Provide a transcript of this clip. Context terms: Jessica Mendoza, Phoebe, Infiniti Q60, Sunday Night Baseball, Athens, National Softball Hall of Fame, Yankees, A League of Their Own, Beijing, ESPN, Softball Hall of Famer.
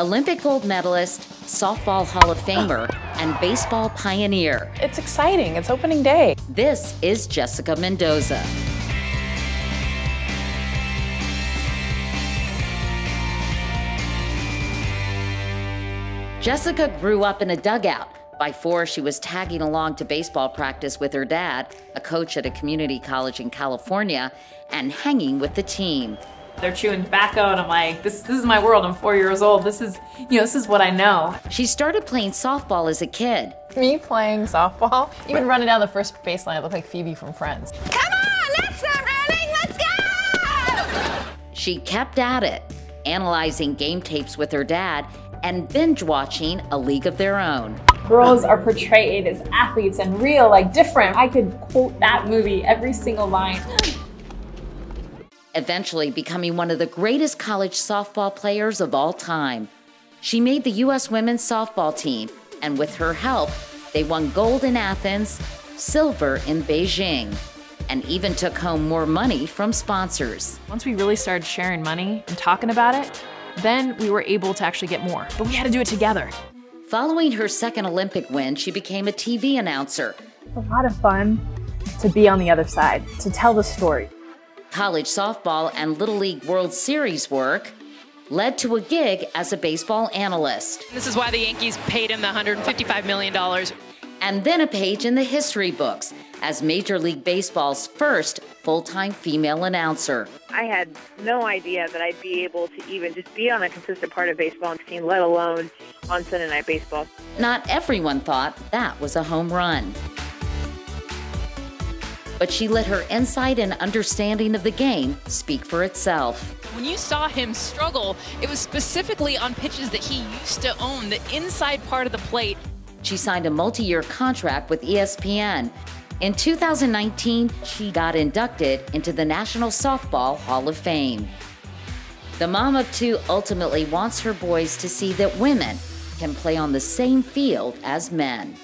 Olympic gold medalist, softball Hall of Famer, and baseball pioneer. It's exciting, it's opening day. This is Jessica Mendoza. Jessica grew up in a dugout. By 4, she was tagging along to baseball practice with her dad, a coach at a community college in California, and hanging with the team. They're chewing tobacco, and I'm like, this is my world. I'm 4 years old. This is what I know. She started playing softball as a kid. Me playing softball? Even running down the first baseline, I look like Phoebe from Friends. Come on, let's stop running, let's go! She kept at it, analyzing game tapes with her dad and binge-watching A League of Their Own. Girls are portrayed as athletes and real, like different. I could quote that movie, every single line. Eventually becoming one of the greatest college softball players of all time. She made the U.S. women's softball team, and with her help, they won gold in Athens, silver in Beijing, and even took home more money from sponsors. Once we really started sharing money and talking about it, then we were able to actually get more, but we had to do it together. Following her second Olympic win, she became a TV announcer. It's a lot of fun to be on the other side, to tell the story. College softball and Little League World Series work led to a gig as a baseball analyst. This is why the Yankees paid him the $155 million. And then a page in the history books as Major League Baseball's first full-time female announcer. I had no idea that I'd be able to even just be on a consistent part of baseball team, let alone on Sunday Night Baseball. Not everyone thought that was a home run. But she let her insight and understanding of the game speak for itself. When you saw him struggle, it was specifically on pitches that he used to own, the inside part of the plate. She signed a multi-year contract with ESPN. In 2019, she got inducted into the National Softball Hall of Fame. The mom of two ultimately wants her boys to see that women can play on the same field as men.